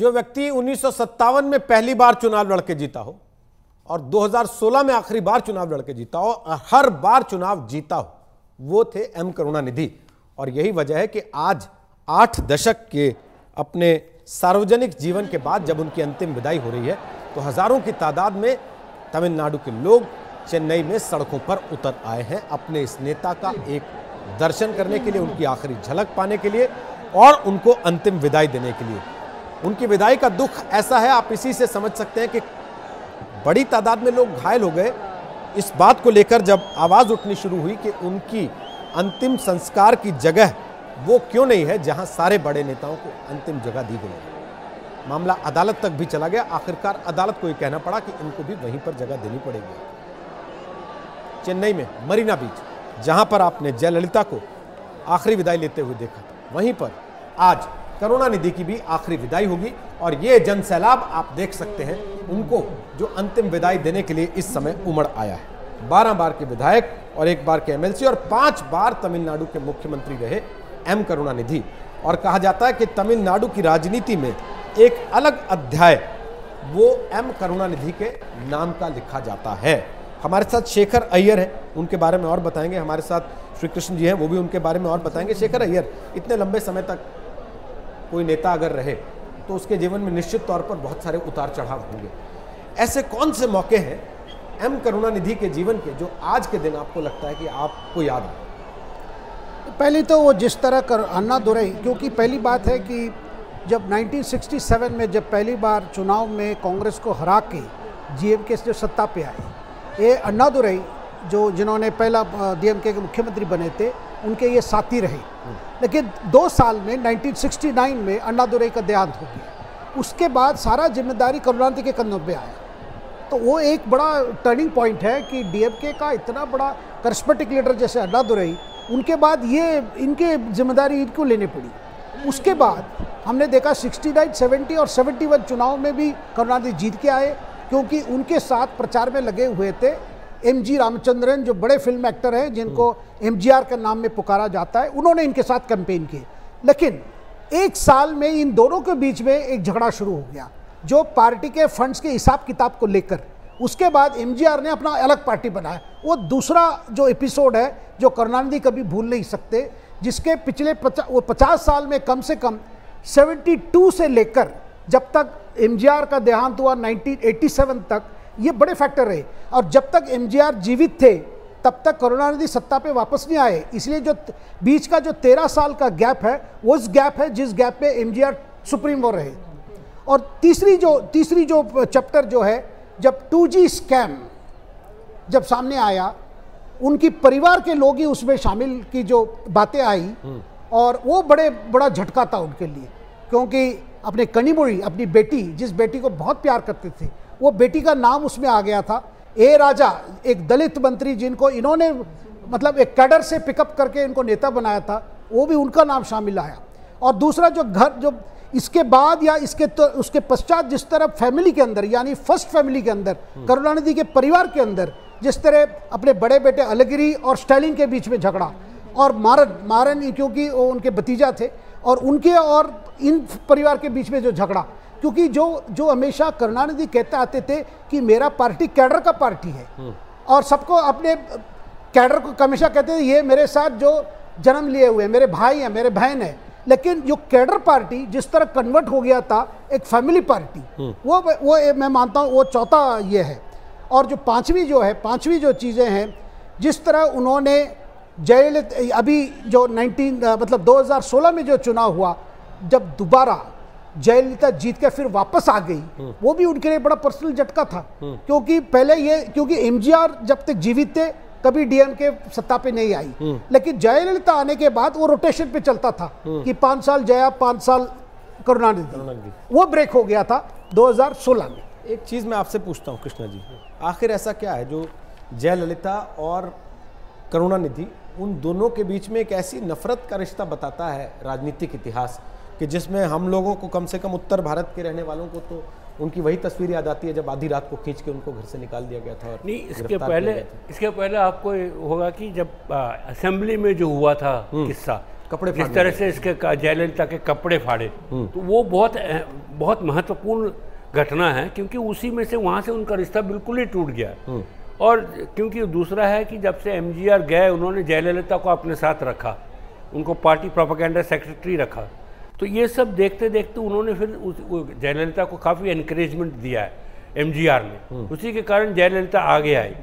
जो व्यक्ति उन्नीस सौ सत्तावन में पहली बार चुनाव लड़के जीता हो और दो हज़ार सोलह में आखिरी बार चुनाव लड़के जीता हो और हर बार चुनाव जीता हो, वो थे एम करुणानिधि। और यही वजह है कि आज आठ दशक के अपने सार्वजनिक जीवन के बाद जब उनकी अंतिम विदाई हो रही है तो हजारों की तादाद में तमिलनाडु के लोग चेन्नई में सड़कों पर उतर आए हैं अपने इस नेता का एक दर्शन करने के लिए, उनकी आखिरी झलक पाने के लिए और उनको अंतिम विदाई देने के लिए। उनकी विदाई का दुख ऐसा है, आप इसी से समझ सकते हैं कि बड़ी तादाद में लोग घायल हो गए। इस बात को लेकर जब आवाज़ उठनी शुरू हुई कि उनकी अंतिम संस्कार की जगह वो क्यों नहीं है जहां सारे बड़े नेताओं को अंतिम जगह दी गई है, मामला अदालत तक भी चला गया। आखिरकार अदालत को ये कहना पड़ा कि इनको भी वहीं पर जगह देनी पड़ेगी। चेन्नई में मरीना बीच, जहाँ पर आपने जयललिता को आखिरी विदाई लेते हुए देखा था, वहीं पर आज करुणानिधि की भी आखिरी विदाई होगी। और ये जन सैलाब आप देख सकते हैं, उनको जो अंतिम विदाई देने के लिए इस समय उमड़ आया है। बारह बार के विधायक और एक बार के एमएलसी और पांच बार तमिलनाडु के मुख्यमंत्री रहे एम करुणानिधि। और कहा जाता है कि तमिलनाडु की राजनीति में एक अलग अध्याय वो एम करुणानिधि के नाम का लिखा जाता है। हमारे साथ शेखर अय्यर है, उनके बारे में और बताएंगे। हमारे साथ श्री कृष्ण जी हैं, वो भी उनके बारे में और बताएंगे। शेखर अय्यर, इतने लंबे समय तक कोई नेता अगर रहे तो उसके जीवन में निश्चित तौर पर बहुत सारे उतार चढ़ाव होंगे। ऐसे कौन से मौके हैं एम करुणानिधि के जीवन के जो आज के दिन आपको लगता है कि आपको याद है? पहले तो वो जिस तरह कर अन्ना दुराई, क्योंकि पहली बात है कि जब नाइनटीन सिक्सटी सेवन में जब पहली बार चुनाव में कांग्रेस को हरा के डीएमके जो सत्ता पे आई, ये अण्णादुरई जो जिन्होंने पहला डीएमके के मुख्यमंत्री बने थे उनके ये साथी रहे, लेकिन दो साल में नाइनटीन सिक्सटी नाइन में अण्णादुरई का देहांत हो गया। उसके बाद सारा जिम्मेदारी करुणानिधि के कंधों पर आया, तो वो एक बड़ा टर्निंग पॉइंट है कि डीएमके का इतना बड़ा करिश्मेटिक लीडर जैसे अण्णादुरई, उनके बाद ये इनके जिम्मेदारी इनको लेनी पड़ी। उसके बाद हमने देखा सिक्सटी नाइन, सेवेंटी और सेवेंटी वन चुनाव में भी करुणानिधि जीत के आए, क्योंकि उनके साथ प्रचार में लगे हुए थे एम जी रामचंद्रन, जो बड़े फिल्म एक्टर हैं जिनको एम जी आर के नाम में पुकारा जाता है, उन्होंने इनके साथ कैंपेन किए। लेकिन एक साल में इन दोनों के बीच में एक झगड़ा शुरू हो गया, जो पार्टी के फंड्स के हिसाब किताब को लेकर। उसके बाद एम जी आर ने अपना अलग पार्टी बनाया। वो दूसरा जो एपिसोड है जो करुणानिधि कभी भूल नहीं सकते, जिसके पिछले पचा, वो पचास साल में कम से कम सेवेंटी टू से लेकर जब तक एमजीआर का देहांत हुआ नाइनटीन एटी सेवन तक, ये बड़े फैक्टर रहे। और जब तक एमजीआर जीवित थे तब तक करुणानिधि सत्ता पे वापस नहीं आए, इसलिए जो बीच का जो तेरह साल का गैप है, उस गैप है जिस गैप पे एमजीआर सुप्रीम वो रहे। और तीसरी जो तीसरी जो चैप्टर जो है, जब टू जी स्कैम जब सामने आया, उनकी परिवार के लोग ही उसमें शामिल की जो बातें आई, और वो बड़े बड़ा झटका था उनके लिए, क्योंकि अपने कनिमोड़ी, अपनी बेटी, जिस बेटी को बहुत प्यार करते थे, वो बेटी का नाम उसमें आ गया था। ए राजा, एक दलित मंत्री जिनको इन्होंने मतलब एक कैडर से पिकअप करके इनको नेता बनाया था, वो भी उनका नाम शामिल आया। और दूसरा जो घर जो इसके बाद या इसके तो उसके पश्चात जिस तरह फैमिली के अंदर, यानी फर्स्ट फैमिली के अंदर, करुणानिधि के परिवार के अंदर जिस तरह अपने बड़े बेटे अलगिरी और स्टालिन के बीच में झगड़ा, और मारन मारन क्योंकि वो उनके भतीजा थे, और उनके और इन परिवार के बीच में जो झगड़ा, क्योंकि जो जो हमेशा करुणानिधि कहते आते थे कि मेरा पार्टी कैडर का पार्टी है, और सबको अपने कैडर को हमेशा कहते थे ये मेरे साथ जो जन्म लिए हुए मेरे भाई हैं, मेरे बहन हैं। लेकिन जो कैडर पार्टी जिस तरह कन्वर्ट हो गया था एक फैमिली पार्टी, वो वो मैं मानता हूँ वो चौथा ये है। और जो पांचवी जो है पांचवी जो चीज़ें हैं, जिस तरह उन्होंने जयललिता, अभी जो नाइनटीन मतलब दो हज़ार सोलह में जो चुनाव हुआ, जब दोबारा जयललिता जीत के फिर वापस आ गई, वो भी उनके लिए बड़ा पर्सनल झटका था, क्योंकि पहले ये क्योंकि एमजीआर जब तक जीवित थे कभी डीएमके सत्ता पे नहीं आई, लेकिन जयललिता आने के बाद वो रोटेशन पे चलता था कि पाँच साल जया, पाँच साल करुणानिधि, वो ब्रेक हो गया था दो हज़ार सोलह में। एक चीज़ मैं आपसे पूछता हूँ कृष्णा जी, आखिर ऐसा क्या है जो जयललिता और करुणानिधि उन दोनों के बीच में एक ऐसी नफरत का रिश्ता बताता है राजनीतिक इतिहास, कि जिसमें हम लोगों को, कम से कम उत्तर भारत के रहने वालों को, तो उनकी वही तस्वीर याद आती है जब आधी रात को खींच के उनको घर से निकाल दिया गया था। नहीं, इसके पहले इसके पहले आपको होगा कि जब असेंबली में जो हुआ था किस्सा, कपड़े जिस तरह से इसके जयललिता के कपड़े फाड़े, तो वो बहुत बहुत महत्वपूर्ण घटना है, क्योंकि उसी में से वहाँ से उनका रिश्ता बिल्कुल ही टूट गया। और क्योंकि दूसरा है कि जब से एमजीआर गए उन्होंने जयललिता को अपने साथ रखा, उनको पार्टी प्रोपेगेंडा सेक्रेटरी रखा, तो ये सब देखते देखते उन्होंने फिर उस जयललिता को काफ़ी एनकरेजमेंट दिया है एमजीआर ने, उसी के कारण जयललिता आगे आई।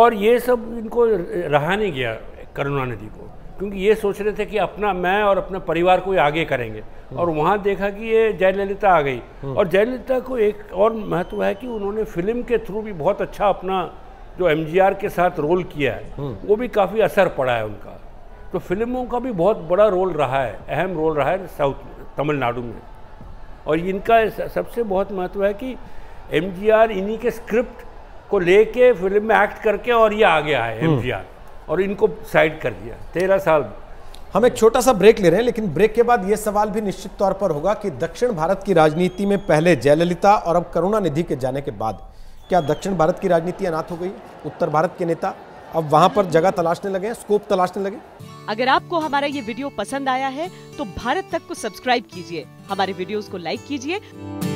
और ये सब इनको रहा नहीं गया करुणानिधि को, क्योंकि ये सोच रहे थे कि अपना मैं और अपने परिवार को आगे करेंगे, और वहाँ देखा कि ये जयललिता आ गई। और जयललिता को एक और महत्व है कि उन्होंने फिल्म के थ्रू भी बहुत अच्छा अपना जो एमजीआर के साथ रोल किया है, वो भी काफ़ी असर पड़ा है उनका, तो फिल्मों का भी बहुत बड़ा रोल रहा है, अहम रोल रहा है साउथ तमिलनाडु में। और इनका सबसे बहुत महत्व है कि एमजीआर इन्हीं के स्क्रिप्ट को लेके फिल्म में एक्ट करके और ये आगे आए एमजीआर, और इनको साइड कर दिया तेरह साल। हम एक छोटा सा ब्रेक ले रहे हैं, लेकिन ब्रेक के बाद ये सवाल भी निश्चित तौर पर होगा कि दक्षिण भारत की राजनीति में पहले जयललिता और अब करुणानिधि के जाने के बाद क्या दक्षिण भारत की राजनीति अनाथ हो गई? उत्तर भारत के नेता अब वहाँ पर जगह तलाशने लगे, स्कोप तलाशने लगे। अगर आपको हमारा ये वीडियो पसंद आया है तो भारत तक को सब्सक्राइब कीजिए, हमारे वीडियोस को लाइक कीजिए।